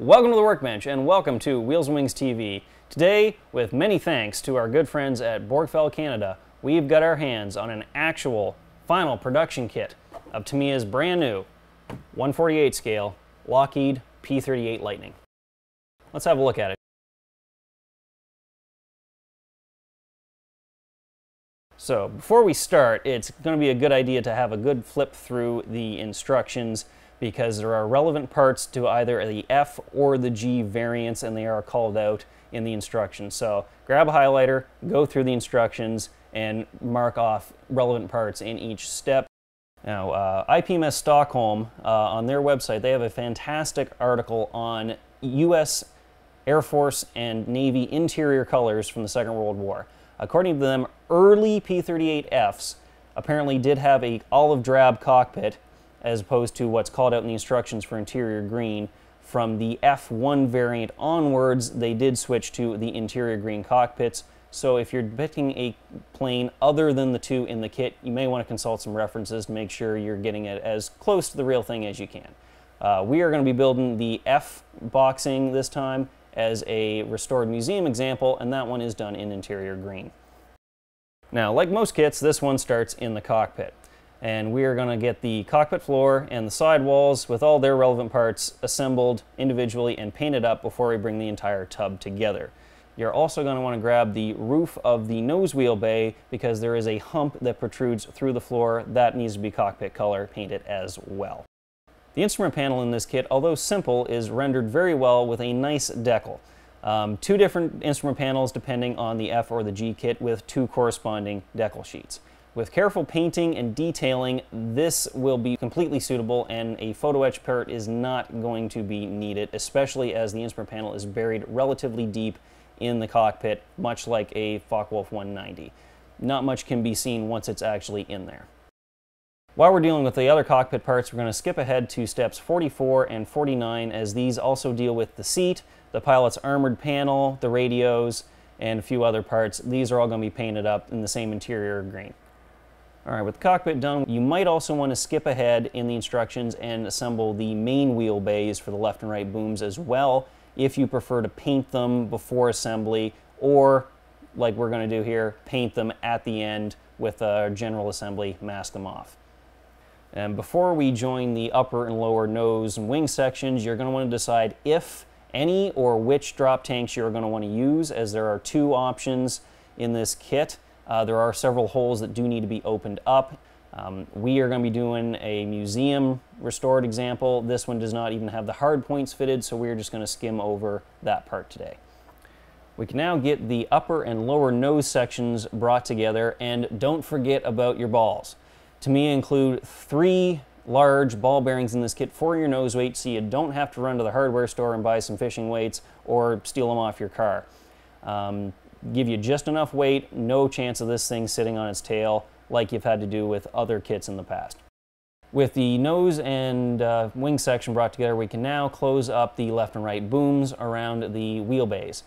Welcome to the Workbench and welcome to Wheels and Wings TV. Today, with many thanks to our good friends at Borgfeldt Canada, we've got our hands on an actual final production kit of Tamiya's brand new 1/48 scale Lockheed P-38 Lightning. Let's have a look at it. So before we start, it's going to be a good idea to have a good flip through the instructions, because there are relevant parts to either the F or the G variants, and they are called out in the instructions. So grab a highlighter, go through the instructions, and mark off relevant parts in each step. Now, IPMS Stockholm, on their website, they have a fantastic article on U.S. Air Force and Navy interior colors from the Second World War. According to them, early P-38Fs apparently did have an olive drab cockpit, as opposed to what's called out in the instructions for interior green. From the F1 variant onwards, they did switch to the interior green cockpits. So if you're depicting a plane other than the two in the kit, you may want to consult some references to make sure you're getting it as close to the real thing as you can. We are going to be building the F boxing this time as a restored museum example, and that one is done in interior green. Now, like most kits, this one starts in the cockpit. And we are going to get the cockpit floor and the side walls with all their relevant parts assembled individually and painted up before we bring the entire tub together. You're also going to want to grab the roof of the nose wheel bay, because there is a hump that protrudes through the floor that needs to be cockpit color painted as well. The instrument panel in this kit, although simple, is rendered very well with a nice decal. Two different instrument panels depending on the F or the G kit, with two corresponding decal sheets. With careful painting and detailing, this will be completely suitable, and a photo etch part is not going to be needed, especially as the instrument panel is buried relatively deep in the cockpit, much like a Focke-Wulf 190. Not much can be seen once it's actually in there. While we're dealing with the other cockpit parts, we're going to skip ahead to steps 44 and 49, as these also deal with the seat, the pilot's armored panel, the radios, and a few other parts. These are all going to be painted up in the same interior green. All right, with the cockpit done, you might also want to skip ahead in the instructions and assemble the main wheel bays for the left and right booms as well, if you prefer to paint them before assembly, or, like we're going to do here, paint them at the end with a general assembly, mask them off. And before we join the upper and lower nose and wing sections, you're going to want to decide if any or which drop tanks you're going to want to use, as there are two options in this kit. There are several holes that do need to be opened up. We are going to be doing a museum restored example. This one does not even have the hard points fitted, so we're just going to skim over that part today. We can now get the upper and lower nose sections brought together, and don't forget about your balls. Tamiya include three large ball bearings in this kit for your nose weight, so you don't have to run to the hardware store and buy some fishing weights or steal them off your car. Give you just enough weight, no chance of this thing sitting on its tail like you've had to do with other kits in the past. With the nose and wing section brought together, we can now close up the left and right booms around the wheel bays.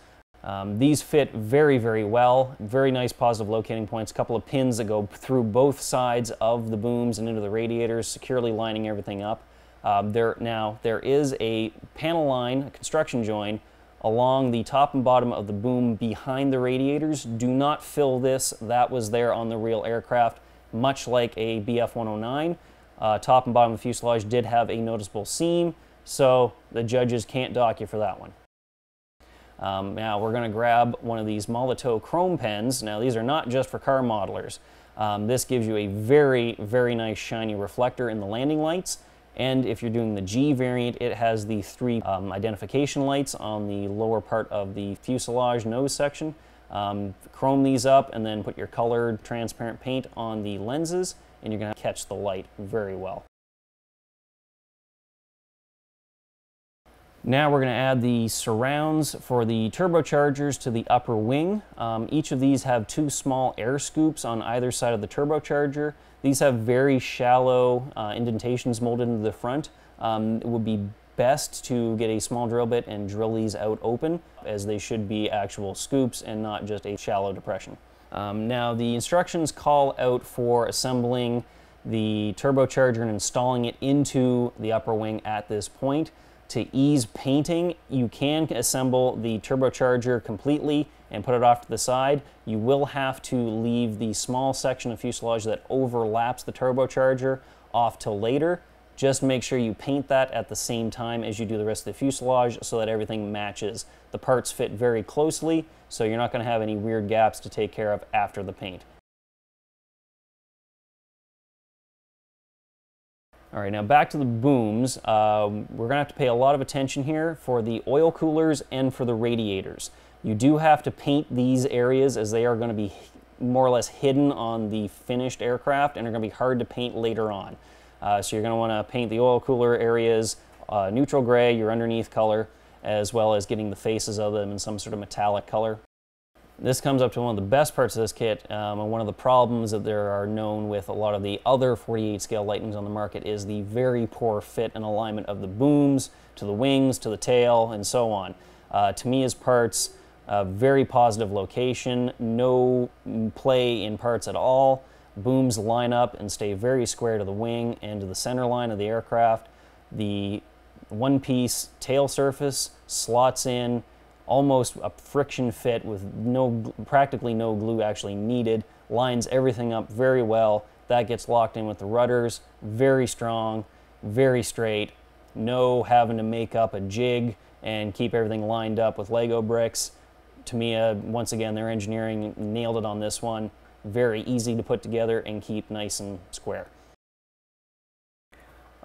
These fit very, very well. Very nice positive locating points, a couple of pins that go through both sides of the booms and into the radiators, securely lining everything up. Now, there is a panel line, a construction join, along the top and bottom of the boom behind the radiators. Do not fill this. That was there on the real aircraft, much like a BF-109. Top and bottom of the fuselage did have a noticeable seam, so the judges can't dock you for that one. Now we're going to grab one of these Molotow chrome pens. Now these are not just for car modelers. This gives you a very, very nice shiny reflector in the landing lights. And if you're doing the G variant, it has the three identification lights on the lower part of the fuselage nose section. Chrome these up and then put your colored transparent paint on the lenses, and you're going to catch the light very well. Now we're going to add the surrounds for the turbochargers to the upper wing. Each of these have two small air scoops on either side of the turbocharger. These have very shallow indentations molded into the front. It would be best to get a small drill bit and drill these out open, as they should be actual scoops and not just a shallow depression. Now the instructions call out for assembling the turbocharger and installing it into the upper wing at this point. to ease painting, you can assemble the turbocharger completely and put it off to the side. You will have to leave the small section of fuselage that overlaps the turbocharger off till later. Just make sure you paint that at the same time as you do the rest of the fuselage so that everything matches. The parts fit very closely, so you're not going to have any weird gaps to take care of after the paint. All right, now back to the booms. We're gonna have to pay a lot of attention here for the oil coolers and for the radiators. You do have to paint these areas as they are gonna be more or less hidden on the finished aircraft and are gonna be hard to paint later on. So you're gonna wanna paint the oil cooler areas neutral gray, your underneath color, as well as getting the faces of them in some sort of metallic color. This comes up to one of the best parts of this kit, and one of the problems that there are known with a lot of the other 48 scale Lightnings on the market is the very poor fit and alignment of the booms to the wings, to the tail, and so on. Tamiya's parts, very positive location, no play in parts at all. Booms line up and stay very square to the wing and to the center line of the aircraft. The one-piece tail surface slots in almost a friction fit with practically no glue actually needed, lines everything up very well. That gets locked in with the rudders, very strong, very straight, no having to make up a jig and keep everything lined up with Lego bricks. Tamiya, once again, their engineering nailed it on this one. Very easy to put together and keep nice and square.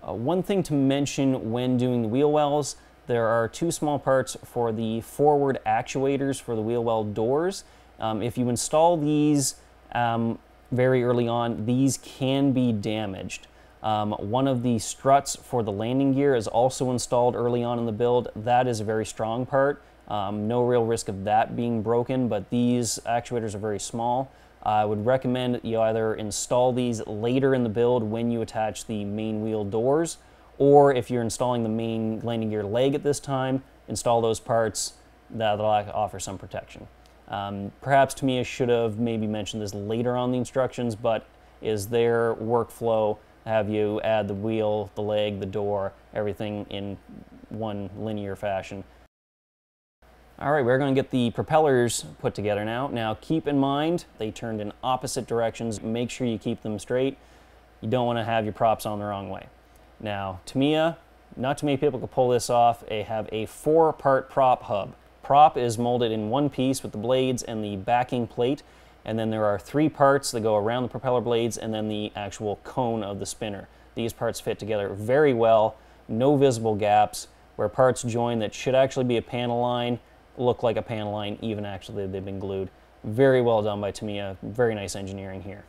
One thing to mention when doing the wheel wells, there are two small parts for the forward actuators for the wheel well doors. If you install these very early on, these can be damaged. One of the struts for the landing gear is also installed early on in the build. That is a very strong part. No real risk of that being broken, but these actuators are very small. I would recommend that you either install these later in the build when you attach the main wheel doors, or if you're installing the main landing gear leg at this time, install those parts. That'll offer some protection. Perhaps Tamiya should have maybe mentioned this later on in the instructions, but is their workflow have you add the wheel, the leg, the door, everything in one linear fashion. All right, we're gonna get the propellers put together now. Now keep in mind, they turned in opposite directions. Make sure you keep them straight. You don't wanna have your props on the wrong way. Now, Tamiya, not too many people can pull this off. They have a four-part prop hub. Prop is molded in one piece with the blades and the backing plate, and then there are three parts that go around the propeller blades and then the actual cone of the spinner. These parts fit together very well, no visible gaps. Where parts join that should actually be a panel line, look like a panel line, even actually they've been glued. Very well done by Tamiya, very nice engineering here.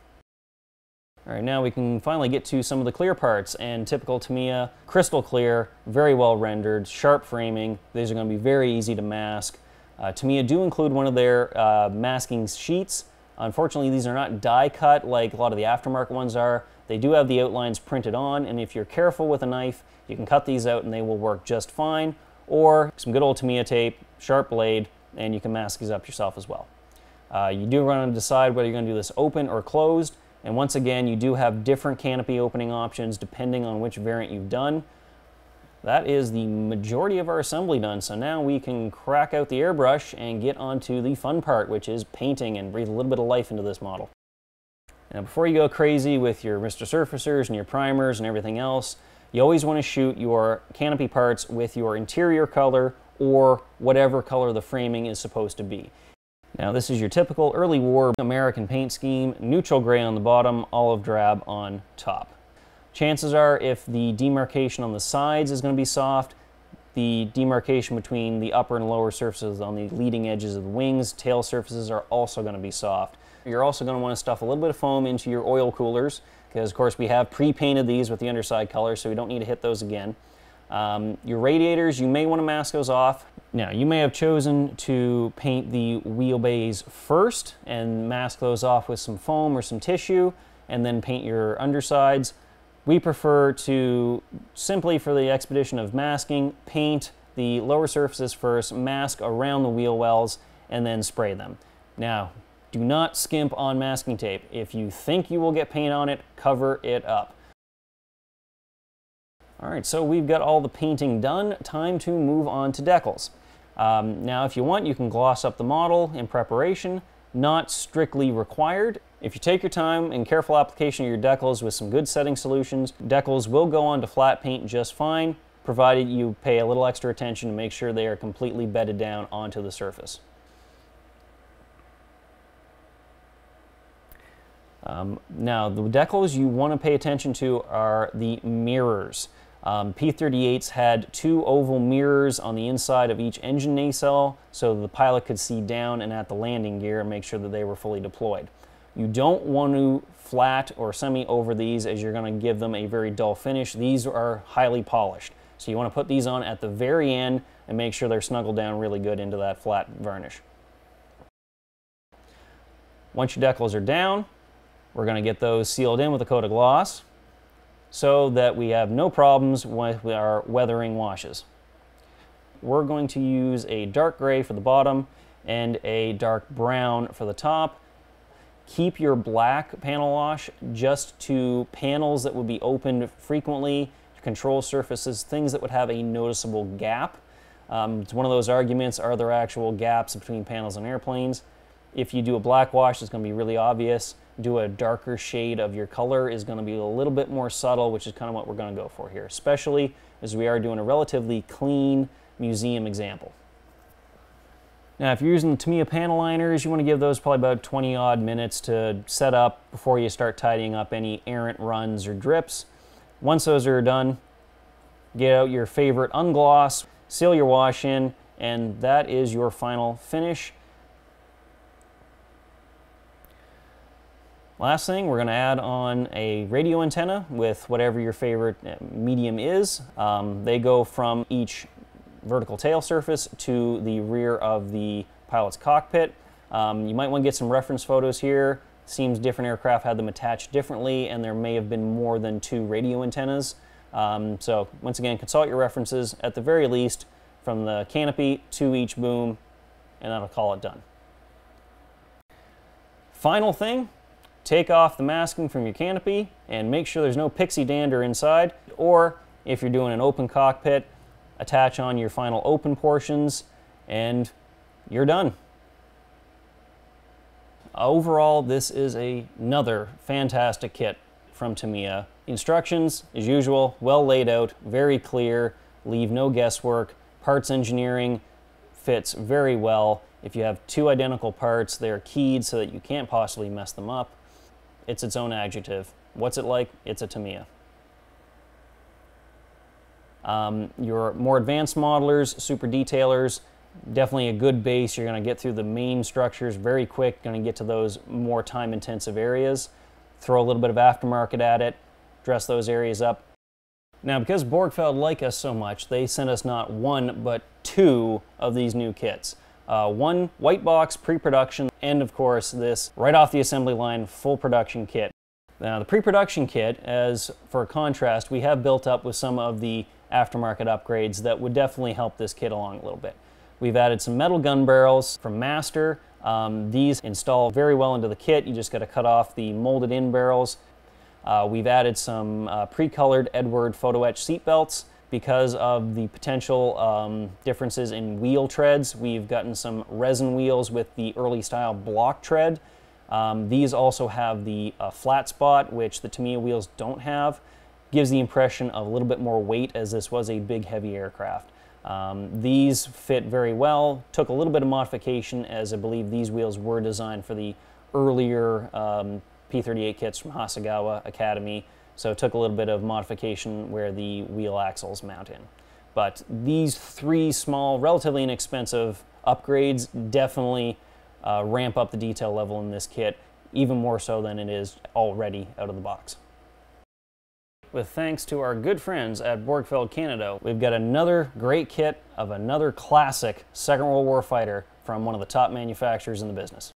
All right, now we can finally get to some of the clear parts, and typical Tamiya, crystal clear, very well rendered, sharp framing. These are going to be very easy to mask. Tamiya do include one of their masking sheets. Unfortunately, these are not die cut like a lot of the aftermarket ones are. They do have the outlines printed on, and if you're careful with a knife, you can cut these out and they will work just fine, or some good old Tamiya tape, sharp blade, and you can mask these up yourself as well. You do want to decide whether you're going to do this open or closed. And once again, you do have different canopy opening options depending on which variant you've done. That is the majority of our assembly done, so now we can crack out the airbrush and get onto the fun part, which is painting, and breathe a little bit of life into this model. Now, before you go crazy with your Mr. Surfacers and your primers and everything else, you always want to shoot your canopy parts with your interior color or whatever color the framing is supposed to be. Now this is your typical early war American paint scheme, neutral gray on the bottom, olive drab on top. Chances are if the demarcation on the sides is going to be soft, the demarcation between the upper and lower surfaces on the leading edges of the wings, tail surfaces are also going to be soft. You're also going to want to stuff a little bit of foam into your oil coolers, because of course we have pre-painted these with the underside color, so we don't need to hit those again. Your radiators, you may want to mask those off. Now, you may have chosen to paint the wheel bays first and mask those off with some foam or some tissue, and then paint your undersides. We prefer to, simply for the expedition of masking, paint the lower surfaces first, mask around the wheel wells, and then spray them. Now, do not skimp on masking tape. If you think you will get paint on it, cover it up. All right, so we've got all the painting done. Time to move on to decals. Now, if you want, you can gloss up the model in preparation. Not strictly required. If you take your time and careful application of your decals with some good setting solutions, decals will go on to flat paint just fine, provided you pay a little extra attention to make sure they are completely bedded down onto the surface. Now, the decals you want to pay attention to are the mirrors. P-38s had two oval mirrors on the inside of each engine nacelle so the pilot could see down and at the landing gear and make sure that they were fully deployed. You don't want to flat or semi over these, as you're going to give them a very dull finish. These are highly polished, so you want to put these on at the very end and make sure they're snuggled down really good into that flat varnish. Once your decals are down, we're going to get those sealed in with a coat of gloss, so that we have no problems with our weathering washes. We're going to use a dark gray for the bottom and a dark brown for the top. Keep your black panel wash just to panels that would be opened frequently, control surfaces, things that would have a noticeable gap. It's one of those arguments, are there actual gaps between panels on airplanes? If you do a black wash, it's going to be really obvious. Do a darker shade of your color is going to be a little bit more subtle, which is kind of what we're going to go for here, especially as we are doing a relatively clean museum example. Now, if you're using the Tamiya panel liners, you want to give those probably about 20-odd minutes to set up before you start tidying up any errant runs or drips. Once those are done, get out your favorite ungloss, seal your wash in, and that is your final finish. Last thing, we're going to add on a radio antenna with whatever your favorite medium is. They go from each vertical tail surface to the rear of the pilot's cockpit. You might want to get some reference photos here. Seems different aircraft had them attached differently, and there may have been more than two radio antennas. So once again, consult your references, at the very least, from the canopy to each boom, and that'll call it done. Final thing. Take off the masking from your canopy and make sure there's no pixie dander inside, or if you're doing an open cockpit, attach on your final open portions and you're done. Overall, this is another fantastic kit from Tamiya. Instructions, as usual, well laid out, very clear, leave no guesswork. Parts engineering fits very well. If you have two identical parts, they're keyed so that you can't possibly mess them up. It's its own adjective. What's it like? It's a Tamiya. Your more advanced modelers, super detailers, definitely a good base. You're going to get through the main structures very quick, going to get to those more time-intensive areas. Throw a little bit of aftermarket at it, dress those areas up. Now, because Borgfeldt like us so much, they sent us not one, but two of these new kits. One white box pre-production, and of course this right off the assembly line full production kit. Now the pre-production kit, as for contrast, we have built up with some of the aftermarket upgrades that would definitely help this kit along a little bit. We've added some metal gun barrels from Master. These install very well into the kit. You just got to cut off the molded in barrels. We've added some pre-colored Edward photo etch seat belts. Because of the potential differences in wheel treads, we've gotten some resin wheels with the early style block tread. These also have the flat spot, which the Tamiya wheels don't have. Gives the impression of a little bit more weight, as this was a big, heavy aircraft. These fit very well. Took a little bit of modification, as I believe these wheels were designed for the earlier P-38 kits from Hasegawa Academy. So it took a little bit of modification where the wheel axles mount in. But these three small, relatively inexpensive upgrades definitely ramp up the detail level in this kit, even more so than it is already out of the box. With thanks to our good friends at Borgfeldt Canada, we've got another great kit of another classic Second World War fighter from one of the top manufacturers in the business.